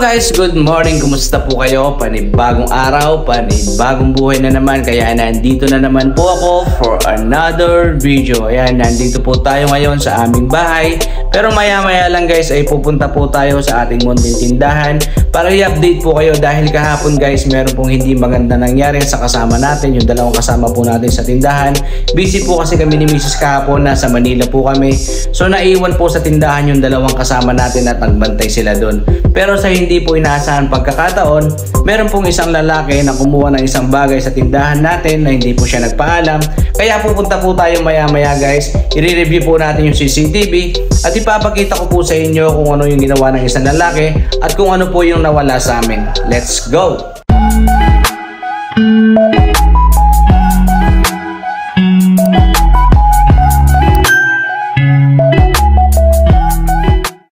Hello guys, good morning. Kumusta po kayo? Panibagong araw, panibagong buhay na naman. Kaya nandito na naman po ako for another video. Ayan, nandito po tayo ngayon sa aming bahay. Pero maya-maya lang guys ay pupunta po tayo sa ating munting tindahan para i-update po kayo dahil kahapon guys meron pong hindi maganda nangyari sa kasama natin, yung dalawang kasama po natin sa tindahan. Busy po kasi kami ni Mrs. kahapon, nasa Manila po kami. So naiwan po sa tindahan yung dalawang kasama natin at nagbantay sila doon. Pero sa hindi po inaasahan pagkakataon, meron pong isang lalaki na kumuha ng isang bagay sa tindahan natin na hindi po siya nagpaalam. Kaya pupunta po tayo maya-maya guys, i-review po natin yung CCTV at ipapakita ko po sa inyo kung ano yung ginawa ng isang lalaki at kung ano po yung nawala sa amin. Let's go!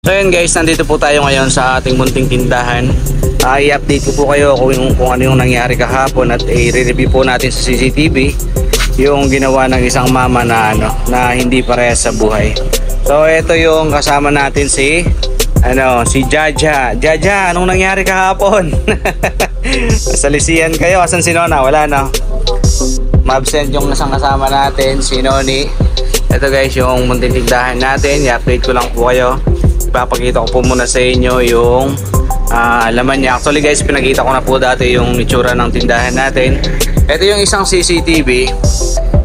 So yun guys, nandito po tayo ngayon sa ating munting tindahan. I-update ko po kayo kung ano yung nangyari kahapon at i-review po natin sa CCTV yung ginawa ng isang mama na na hindi parehas sa buhay. So ito yung kasama natin si Jaja. Jaja, anong nangyari kahapon? Salisihan kayo. Asan si Nona? Wala na. Ma-absent yung isang kasama natin, si Noni. Ito guys yung munting tindahan natin. I-update ko lang po kayo. Ipapakita ko po muna sa inyo yung laman niya. Actually guys, pinakita ko na po dati yung itsura ng tindahan natin. Ito yung isang CCTV.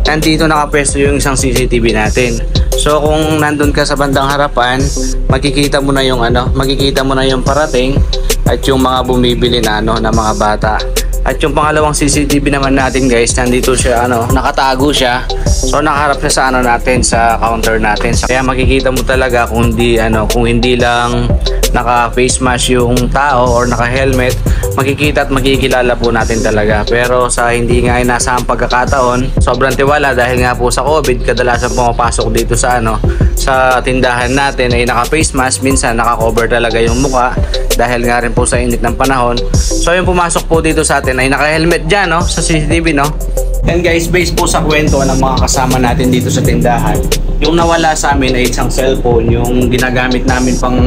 Nandito nakapwesto yung isang CCTV natin. So kung nandun ka sa bandang harapan, makikita mo na yung parating at yung mga bumibili na na mga bata. At yung pangalawang CCTV naman natin guys, nandito siya, nakatago siya. So nakaharap siya sa natin, sa counter natin. Kaya makikita mo talaga kung hindi lang naka-face mask yung tao or naka-helmet, makikita at makikilala po natin talaga. Pero sa hindi nga inaasahang pagkakataon, sobrang tiwala dahil nga po sa COVID, kadalasan pumapasok dito sa tindahan natin ay naka-face mask, minsan naka-cover talaga yung muka dahil nga rin po sa init ng panahon. So yung pumasok po dito sa atin ay naka-helmet dyan, sa CCTV, And guys, based po sa kwento ng mga kasama natin dito sa tindahan, yung nawala sa amin ay isang cellphone, yung ginagamit namin pang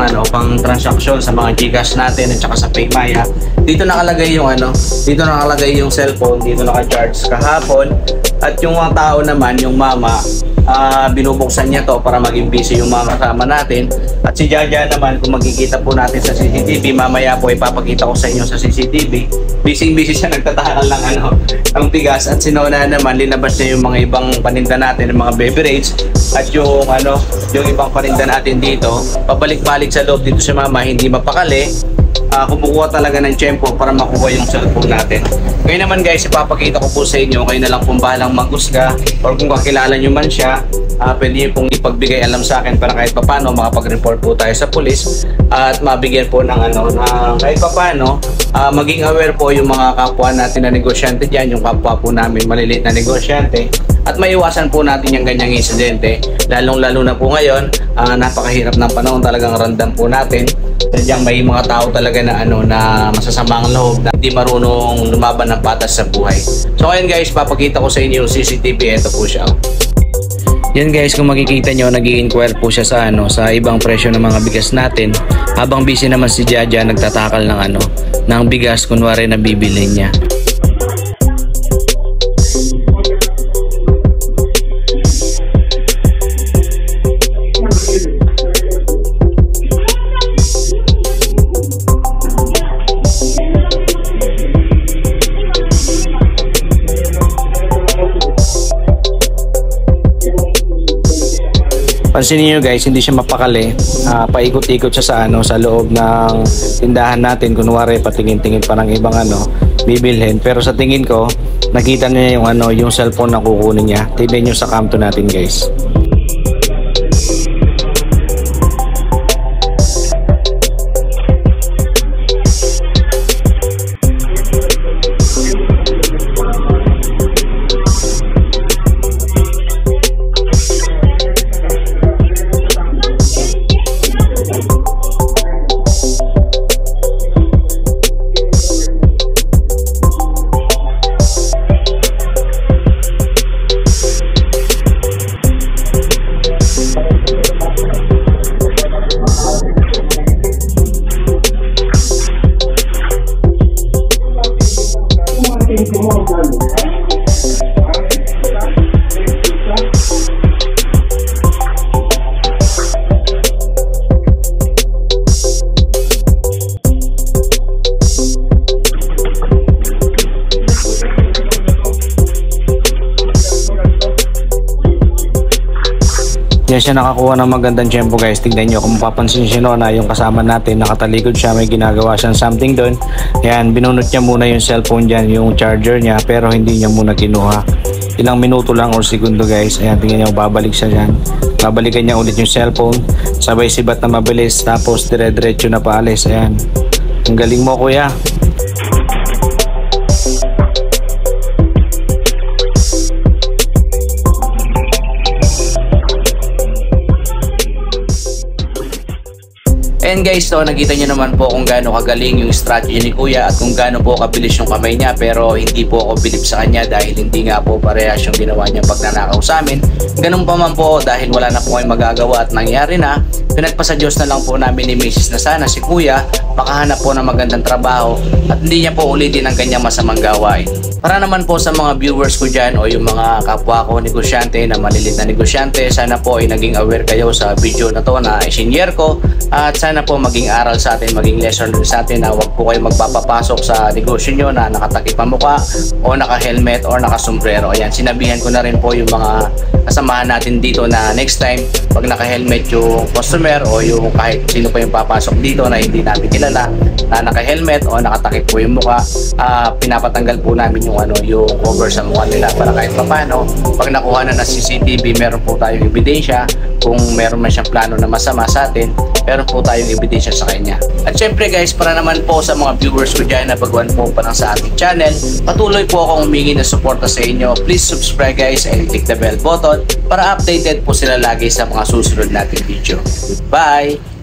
transaksyon sa mga GCash natin at saka sa PayMaya. Dito nakalagay yung cellphone, dito naka-charge kahapon. At yung mga tao naman, yung mama, binubuksan niya to para maging busy yung mga kasama natin. At si Jaja naman, kung magkikita po natin sa CCTV, mamaya po ipapakita ko sa inyo sa CCTV. Busy siya, nagtatakal lang ang tigas. At si Nona naman, linabas niya yung mga ibang paninda natin, yung mga beverage. At yung ibang paninda natin dito, pabalik-balik sa loob dito si mama, hindi mapakali. Kumukuha talaga ng tiyempo para makuha yung cellphone natin. Ngayon naman guys, ipapakita ko po sa inyo. Kayo na lang kung bahalang maghusga or kung kakilala nyo man siya, pwede nyo pong ipagbigay alam sa akin para kahit papano makapag-report po tayo sa pulis at mabigyan po ng kahit papano maging aware po yung mga kapwa natin na negosyante dyan, yung kapwa po namin maliliit na negosyante, at maiwasan po natin yung ganyang insidente, lalong-lalo na po ngayon. Napakahirap ng panahon, talagang random po natin. Sadyang may mga tao talaga na masasamang loob, na hindi marunong lumaban ng patas sa buhay. So ayun guys, papakita ko sa inyo yung CCTV. Ito po siya. Yan guys, kung makikita nyo, nag-i-inquire po siya sa ibang presyo ng mga bigas natin. Habang busy naman si Jaja, nagtatakal ng bigas, kunwari na bibili niya. Pansin niyo guys, hindi siya mapakali. Paikot-ikot siya sa loob ng tindahan natin. Kunwari patingin-tingin pa ng ibang bibilhin. Pero sa tingin ko, nakita niya yung cellphone na kukunin niya. Tignan niyo sa kamto natin guys. Diyan siya nakakuha ng magandang tiyempo, guys. Tignan nyo, kung mapapansin siya noon na yung kasama natin, nakatalikod siya, may ginagawa siyang something doon. Ayan, binunot niya muna yung cellphone dyan, yung charger niya, pero hindi niya muna kinuha. Ilang minuto lang or segundo, guys. Ayan, tingnan nyo, babalik siya dyan. Babalikan niya ulit yung cellphone. Sabay sibat na mabilis, tapos dire-diretso na paalis. Ayan, ang galing mo, kuya. And guys, so nakita nyo naman po kung gaano kagaling yung strategy ni Kuya at kung gaano po kabilis yung kamay niya, pero hindi po ako bilib sa kanya dahil hindi nga po parehas yung ginawa niya pag nanakaw sa amin. Ganun pa man po, dahil wala na po kayo magagawa at nangyari na, pinagpasa Diyos na lang po namin ni Mrs. na sana si Kuya makahanap po ng magandang trabaho at hindi niya po ulitin ang kanyang masamang gawain. Para naman po sa mga viewers ko dyan o yung mga kapwa ko negosyante na malilit na negosyante, sana po ay naging aware kayo sa video na to na i-share ko at sana na po maging aral sa atin, maging lesson sa atin na huwag po kayo magpapapasok sa negosyo nyo na nakatakip ang muka o naka-helmet o naka-sombrero. Ayan, sinabihan ko na rin po yung mga kasamahan natin dito na next time pag naka-helmet yung customer o yung kahit sino pa yung papasok dito na hindi namin kilala na naka-helmet o nakatakip po yung muka, pinapatanggal po namin yung yung cover sa muka nila para kahit papano pag nakuha na ng CCTV, meron po tayong ebidensya kung meron man siyang plano na masama sa atin, meron po tayong ebidensya sa kanya. At syempre guys, para naman po sa mga viewers ko dyan na baguhan po pa lang sa ating channel, patuloy po akong humingi ng suporta sa inyo. Please subscribe guys and click the bell button para updated po sila lagi sa mga susunod nating video. Bye!